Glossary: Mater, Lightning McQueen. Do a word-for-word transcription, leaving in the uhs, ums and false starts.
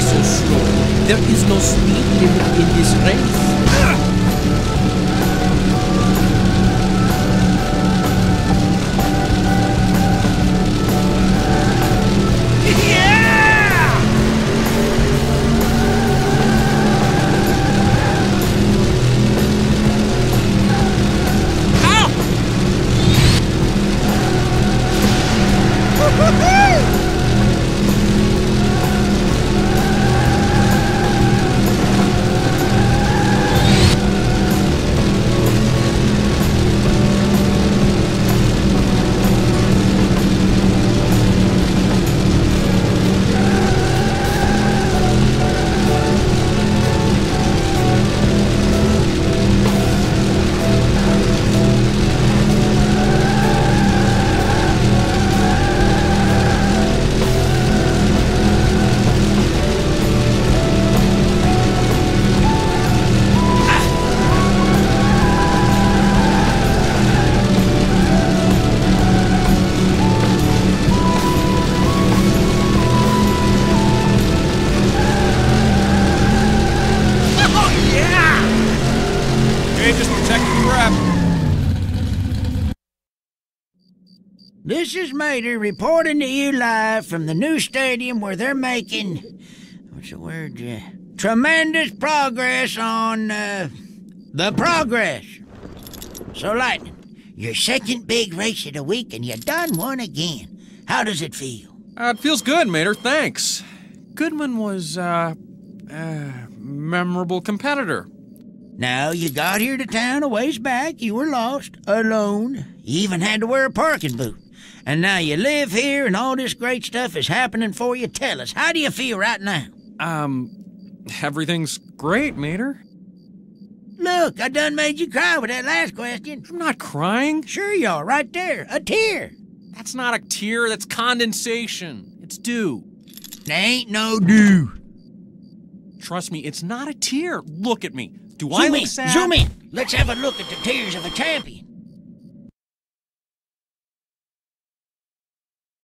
twice so slow. There is no speed limit in this race. This is Mater reporting to you live from the new stadium where they're making, what's the word, uh, tremendous progress on uh, the progress. So Lightning, your second big race of the week and you done one again. How does it feel? Uh, it feels good, Mater, thanks. Goodman was uh, uh, memorable competitor. Now, you got here to town a ways back, you were lost, alone, you even had to wear a parking boot. And now you live here and all this great stuff is happening for you. Tell us, how do you feel right now? Um, everything's great, Mater. Look, I done made you cry with that last question. I'm not crying. Sure you are, right there, a tear. That's not a tear, that's condensation. It's dew. There ain't no dew. Trust me, it's not a tear. Look at me. Do I look sad? Zoom in, zoom in. Let's have a look at the tears of a champion.